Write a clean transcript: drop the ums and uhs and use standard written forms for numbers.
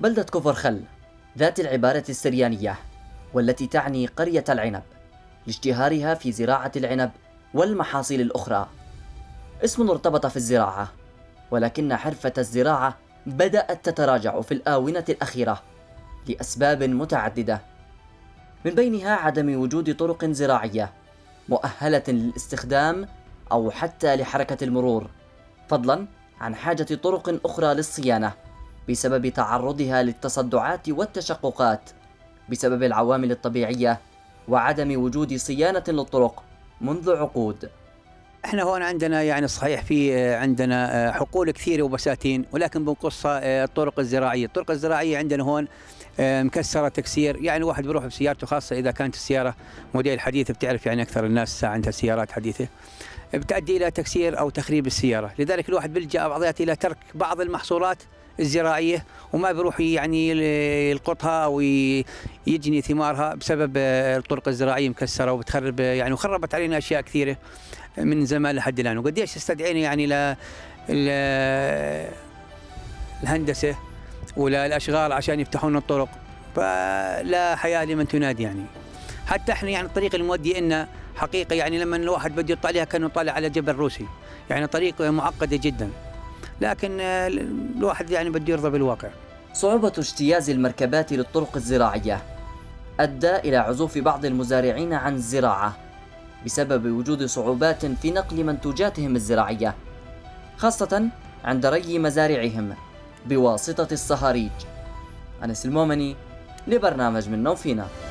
بلدة كفر خل ذات العبارة السريانية، والتي تعني قرية العنب لاشتهارها في زراعة العنب والمحاصيل الأخرى. اسم ارتبط في الزراعة، ولكن حرفة الزراعة بدأت تتراجع في الآونة الأخيرة لأسباب متعددة، من بينها عدم وجود طرق زراعية مؤهلة للاستخدام أو حتى لحركة المرور، فضلا عن حاجة طرق أخرى للصيانة بسبب تعرضها للتصدعات والتشققات بسبب العوامل الطبيعية وعدم وجود صيانة للطرق منذ عقود. احنا هون عندنا يعني صحيح في عندنا حقول كثيره وبساتين، ولكن بنقصها الطرق الزراعيه. الطرق الزراعيه عندنا هون مكسره تكسير، يعني الواحد بيروح بسيارته، خاصه اذا كانت السياره موديل حديث، بتعرف يعني اكثر الناس الساعه عندها سيارات حديثه، بتؤدي الى تكسير او تخريب السياره. لذلك الواحد بيلجا بعضيات الى ترك بعض المحصولات الزراعيه، وما بيروح يعني يلقطها او يجني ثمارها بسبب الطرق الزراعيه مكسره وبتخرب يعني، وخربت علينا اشياء كثيره من زمان لحد الان. وقديش استدعينا يعني للهندسه وللاشغال عشان يفتحوا لنا الطرق، فلا حياه لمن تنادي يعني. حتى احنا يعني الطريق المودي لنا حقيقه يعني لما الواحد بده يطلع عليها كانه طالع على جبل روسي، يعني طريق معقده جدا، لكن الواحد يعني بده يرضى بالواقع. صعوبة اجتياز المركبات للطرق الزراعية أدى إلى عزوف بعض المزارعين عن الزراعة بسبب وجود صعوبات في نقل منتوجاتهم الزراعية، خاصة عند ري مزارعهم بواسطة الصهاريج. أنس المومني لبرنامج منا وفينا.